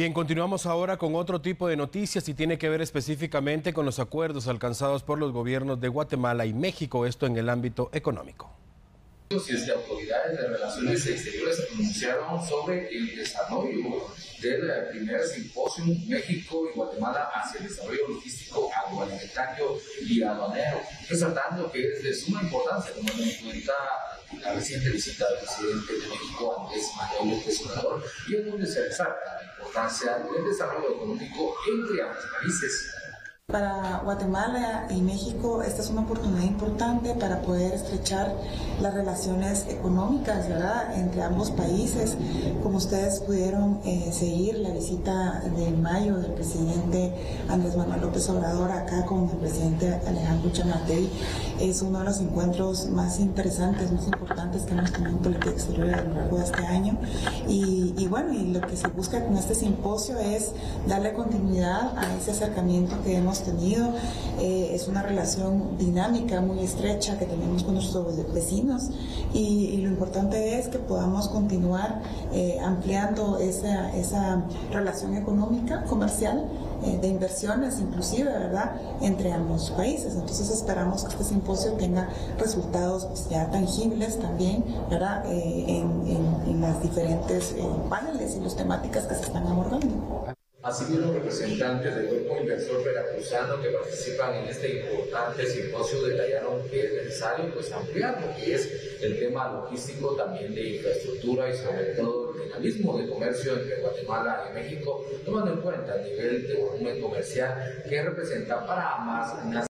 Bien, continuamos ahora con otro tipo de noticias y tiene que ver específicamente con los acuerdos alcanzados por los gobiernos de Guatemala y México, esto en el ámbito económico. Desde autoridades de relaciones exteriores pronunciaron sobre el desarrollo del primer simposio México y Guatemala hacia el desarrollo logístico, agroalimentario y aduanero, resaltando que es de suma importancia, como nos cuenta la reciente visita del presidente de México, Andrés Manuel López Obrador, y en donde se resalta la importancia del desarrollo económico entre ambos países. Para Guatemala y México esta es una oportunidad importante para poder estrechar las relaciones económicas, ¿verdad?, entre ambos países. Como ustedes pudieron seguir la visita de mayo del presidente Andrés Manuel López Obrador acá con el presidente Alejandro Chamatei, es uno de los encuentros más interesantes, más importantes que hemos tenido en política exterior a lo largo de este año. Y bueno, y lo que se busca con este simposio es darle continuidad a ese acercamiento que hemos tenido. Es una relación dinámica muy estrecha que tenemos con nuestros vecinos y lo importante es que podamos continuar ampliando esa relación económica, comercial, de inversiones inclusive, ¿verdad?, entre ambos países. Entonces esperamos que este simposio tenga resultados ya tangibles también, ¿verdad?, en las diferentes paneles y las temáticas que se están abordando. Asimismo, representantes del Grupo Inversor Veracruzano que participan en este importante simposio detallaron que es necesario ampliar lo que es el tema logístico, también de infraestructura y sobre todo el dinamismo de comercio entre Guatemala y México, tomando en cuenta el nivel de volumen comercial que representa para ambas naciones.